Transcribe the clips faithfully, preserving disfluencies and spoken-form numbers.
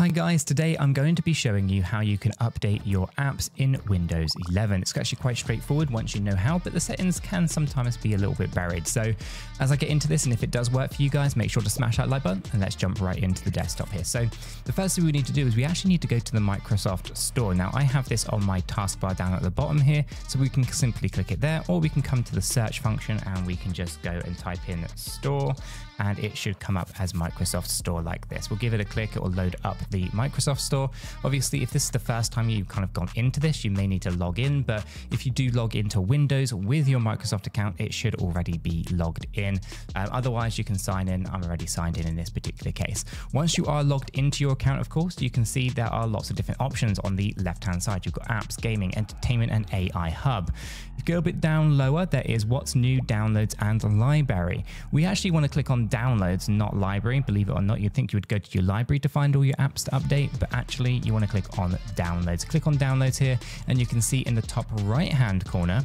Hi guys, today I'm going to be showing you how you can update your apps in Windows eleven. It's actually quite straightforward once you know how, but the settings can sometimes be a little bit buried. So as I get into this, and if it does work for you guys, make sure to smash that like button and let's jump right into the desktop here. So the first thing we need to do is we actually need to go to the Microsoft Store. Now I have this on my taskbar down at the bottom here, so we can simply click it there, or we can come to the search function and we can just go and type in Store and it should come up as Microsoft Store like this. We'll give it a click, it will load up the Microsoft Store. Obviously, if this is the first time you've kind of gone into this, you may need to log in, but if you do log into Windows with your Microsoft account, it should already be logged in. Um, otherwise, you can sign in. I'm already signed in in this particular case. Once you are logged into your account, of course, you can see there are lots of different options on the left-hand side. You've got apps, gaming, entertainment, and A I Hub. If you go a bit down lower, there is what's new, downloads, and library. We actually want to click on downloads, not library. Believe it or not, you'd think you would go to your library to find all your apps to update, but actually you want to click on downloads. Click on downloads here and you can see in the top right hand corner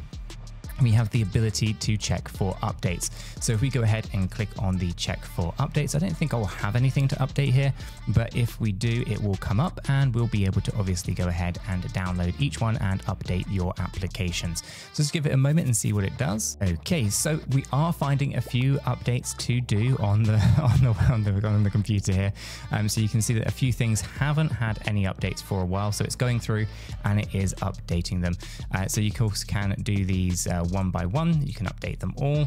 we have the ability to check for updates. So if we go ahead and click on the check for updates, I don't think I'll have anything to update here, but if we do, it will come up and we'll be able to obviously go ahead and download each one and update your applications. So just give it a moment and see what it does. Okay, so we are finding a few updates to do on the on the, on the, on the computer here. Um, so you can see that a few things haven't had any updates for a while. So it's going through and it is updating them. Uh, so you can do these uh, one by one, you can update them all,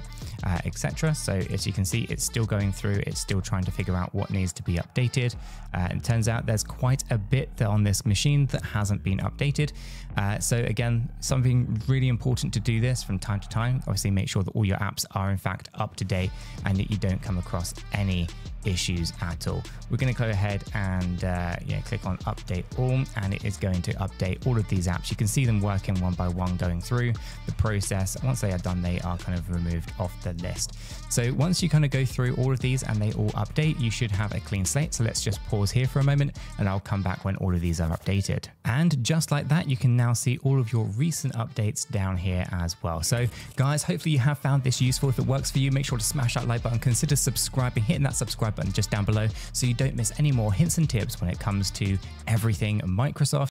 uh, et cetera. So as you can see, it's still going through, it's still trying to figure out what needs to be updated. Uh, and it turns out there's quite a bit on this machine that hasn't been updated. Uh, so again, something really important to do this from time to time, obviously make sure that all your apps are in fact up to date and that you don't come across any issues at all. We're going to go ahead and uh, you know, click on update all, and it is going to update all of these apps. You can see them working one by one going through the process. Once they are done, they are kind of removed off the list. So once you kind of go through all of these and they all update, you should have a clean slate. So let's just pause here for a moment and I'll come back when all of these are updated. And just like that, you can now see all of your recent updates down here as well. So guys, hopefully you have found this useful. If it works for you, make sure to smash that like button, consider subscribing, hitting that subscribe button just down below so you don't miss any more hints and tips when it comes to everything Microsoft.